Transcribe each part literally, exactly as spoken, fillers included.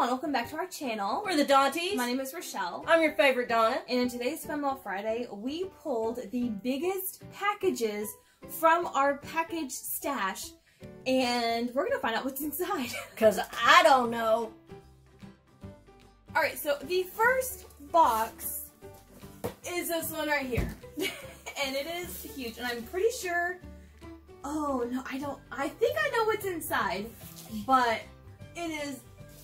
everyone, welcome back to our channel. We're the Daunties. My name is Rochelle. I'm your favorite Donna. And in today's Fun Mail Friday, we pulled the biggest packages from our package stash, and we're gonna find out what's inside. Cause I don't know. All right, so the first box is this one right here. And it is huge, and I'm pretty sure, oh no, I don't, I think I know what's inside, but it is,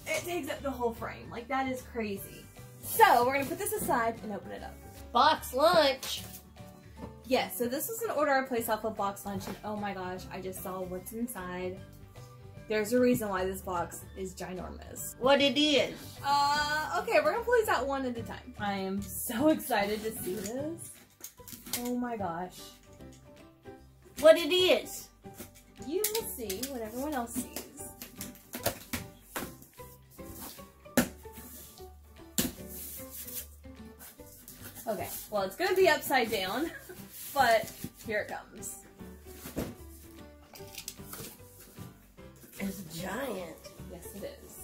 it takes up the whole frame. Like, that is crazy. So, we're gonna put this aside and open it up. Box Lunch! Yeah, so this is an order I placed off of Box Lunch, and oh my gosh, I just saw what's inside. There's a reason why this box is ginormous. What it is? Uh, okay, we're gonna pull these out one at a time. I am so excited to see this. Oh my gosh. What it is? You will see what everyone else sees. Okay, well, it's gonna be upside down, but here it comes. It's giant. Yes, it is.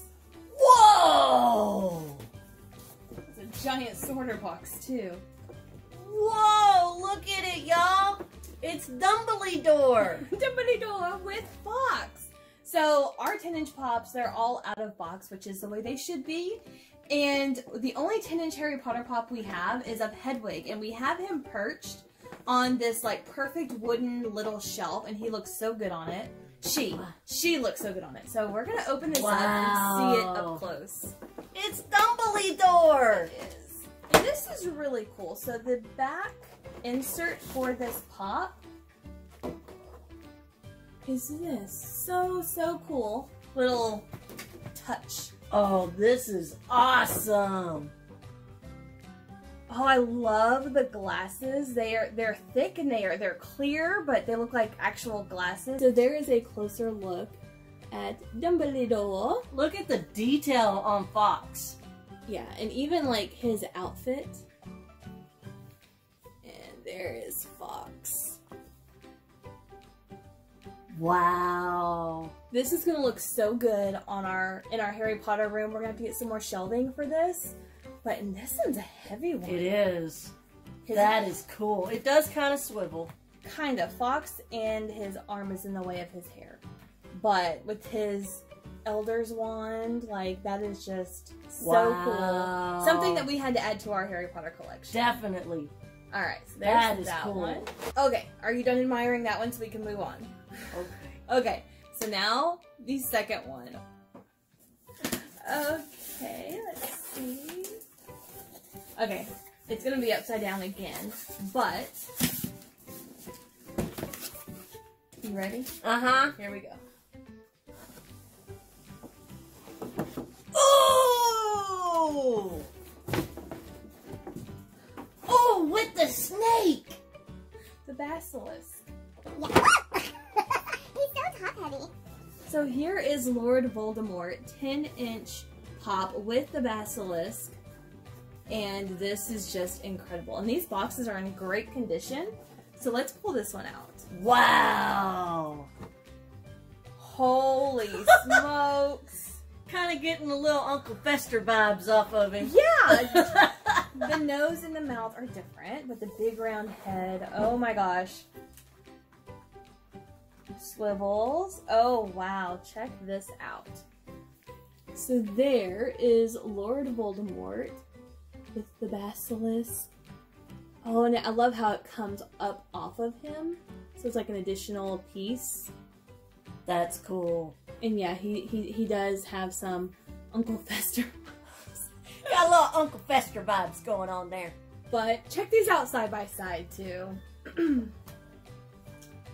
Whoa! It's a giant sorter box, too. Whoa! Look at it, y'all! It's Dumbledore! Dumbledore with Fox! So, our ten inch Pops, they're all out of box, which is the way they should be. And the only ten inch Harry Potter Pop we have is of Hedwig, and we have him perched on this, like, perfect wooden little shelf, and he looks so good on it. She. She looks so good on it. So, we're gonna open this wow. up and see it up close. It's Dumbledore! It is. And this is really cool. So the back insert for this pop is this. So, so cool. Little touch. Oh, this is awesome. Oh, I love the glasses. They are, they're thick and they are, they're clear, but they look like actual glasses. So there is a closer look at Dumbledore. Look at the detail on Fox. Yeah, and even like his outfit. And there is Fox. Wow. This is gonna look so good on our in our Harry Potter room. We're gonna have to get some more shelving for this. But and this one's a heavy one. It is. His that is cool. It does kind of swivel. Kind of. Fox and his arm is in the way of his hair. But with his Elder's wand, like, that is just so wow. cool. Something that we had to add to our Harry Potter collection. Definitely. All right, so there's that, is that cool. one. Okay, are you done admiring that one so we can move on? Okay. Okay, so now the second one. Okay, let's see. Okay, it's gonna be upside down again, but you ready? Uh huh. Here we go. Oh! Oh, with the snake! The basilisk. Yeah. He's so top heavy. So here is Lord Voldemort, ten inch pop with the basilisk. And this is just incredible. And these boxes are in great condition. So let's pull this one out. Wow! Holy smokes! Kind of getting the little Uncle Fester vibes off of him. Yeah! The nose and the mouth are different, but the big round head, oh my gosh. Swivels. Oh wow, check this out. So there is Lord Voldemort with the basilisk. Oh, and I love how it comes up off of him. So it's like an additional piece. That's cool. And yeah, he, he, he does have some Uncle Fester vibes. Got a little Uncle Fester vibes going on there. But check these out side by side too.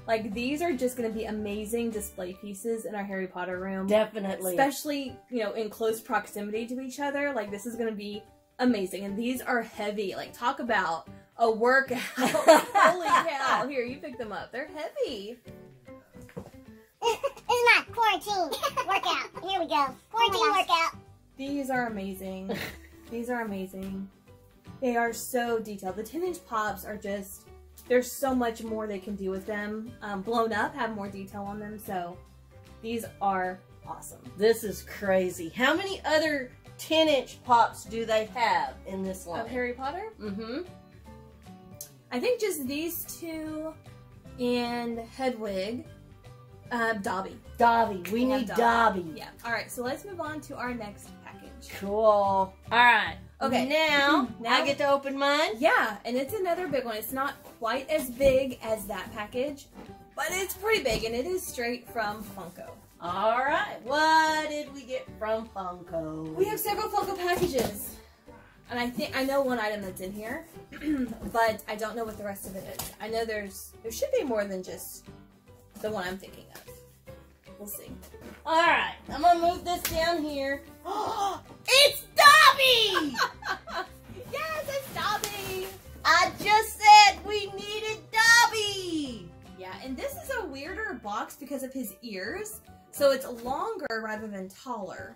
Like, these are just going to be amazing display pieces in our Harry Potter room. Definitely. Especially, you know, in close proximity to each other. Like, this is going to be amazing. And these are heavy. Like, talk about a workout. Holy cow. Here, you pick them up. They're heavy. This is my quarantine workout. Here we go. Quarantine oh workout. These are amazing. These are amazing. They are so detailed. The ten inch Pops are just, there's so much more they can do with them. Um, blown up, have more detail on them. So these are awesome. This is crazy. How many other ten inch pops do they have in this line? Of Harry Potter? Mm-hmm. I think just these two and Hedwig. Uh, Dobby. Dobby. We, we need Dobby. Dobby. Yeah. Alright, so let's move on to our next package. Cool. Alright. Okay. Now, now I get to open mine? Yeah, and it's another big one. It's not quite as big as that package, but it's pretty big, and it is straight from Funko. Alright. What did we get from Funko? We have several Funko packages. And I think I know one item that's in here, but I don't know what the rest of it is. I know there's there should be more than just the one I'm thinking of. We'll see. Alright, I'm going to move this down here. It's Dobby! Yes, it's Dobby! I just said we needed Dobby! Yeah, and this is a weirder box because of his ears. So it's longer rather than taller.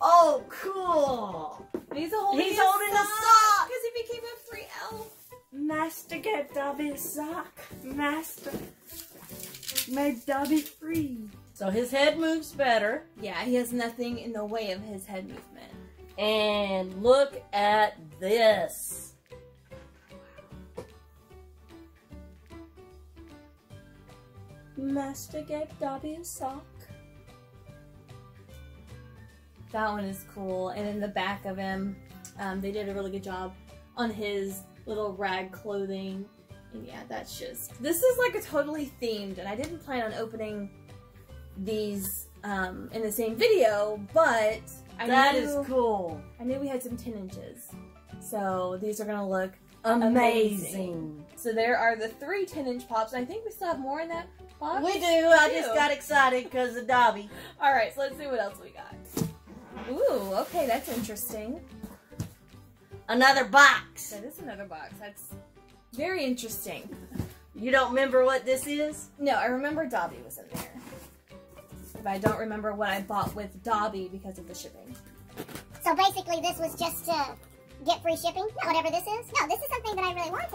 Oh, cool! And he's holding, he's holding a sock! Because he became a free elf. Master, get Dobby's sock. Master. Made Dobby free. So his head moves better. Yeah, he has nothing in the way of his head movement. And look at this. Wow. Master gave Dobby a sock. That one is cool. And in the back of him, um, they did a really good job on his little rag clothing. And yeah, that's just, this is like a totally themed, and I didn't plan on opening these um, in the same video, but I that knew, is cool. I knew we had some ten inches, so these are going to look amazing. amazing. So there are the three ten inch pops, and I think we still have more in that box. We do, we I do. just got excited because of Dobby. Alright, so let's see what else we got. Ooh, okay, that's interesting. Another box. That is another box. That's very interesting. You don't remember what this is? No, I remember Dobby was in there. But I don't remember what I bought with Dobby because of the shipping. So basically this was just to get free shipping? Not whatever this is? No, this is something that I really wanted.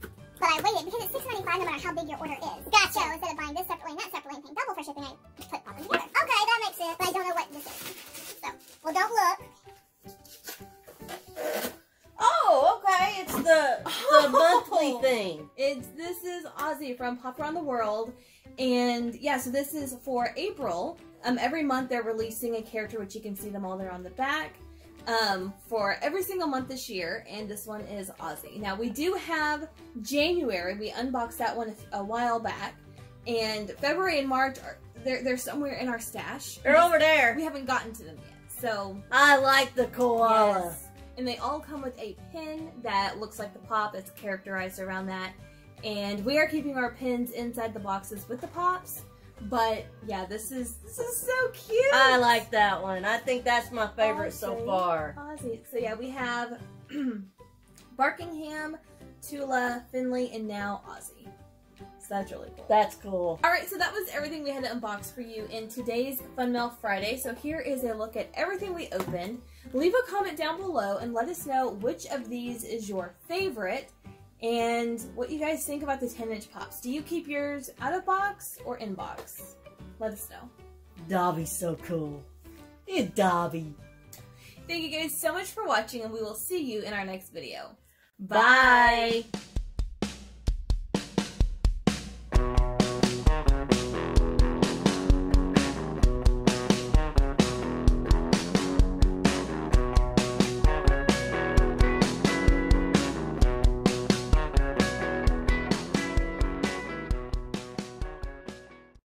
But I waited because it's six ninety-five no matter how big your order is. Gotcha. So instead of buying this separately and that separately and paying double for shipping, I put all together. Okay, that makes sense. But I don't know what this is. So, well, don't look. Oh, okay. It's the, the monthly thing. It's this is Ozzy from Pop Around the World, and yeah, so this is for April. Um, every month they're releasing a character, which you can see them all there on the back. Um, for every single month this year, and this one is Ozzy. Now we do have January. We unboxed that one a while back, and February and March are they're they're somewhere in our stash. They're we, over there. We haven't gotten to them yet. So I like the koala. Yes. And they all come with a pin that looks like the pop that's characterized around that. And we are keeping our pins inside the boxes with the pops. But yeah, this is this is so cute. I like that one. I think that's my favorite Aussie. so far. Aussie. So yeah, we have Barkingham, Tula, Finley, and now Ozzy. So that's really cool. That's cool. Alright, so that was everything we had to unbox for you in today's Fun Mail Friday. So here is a look at everything we opened. Leave a comment down below and let us know which of these is your favorite and what you guys think about the ten inch pops. Do you keep yours out of box or in box? Let us know. Dobby's so cool. Yeah, Dobby. Thank you guys so much for watching, and we will see you in our next video. Bye! Bye.